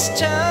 this time.